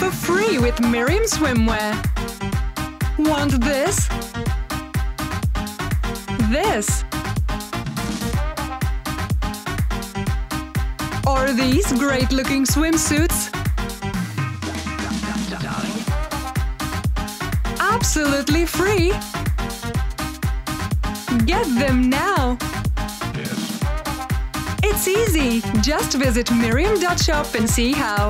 for free with Miriam Swimwear. Want this? This? Or these great-looking swimsuits? Absolutely free! Get them now! It's easy! Just visit miriam.shop and see how.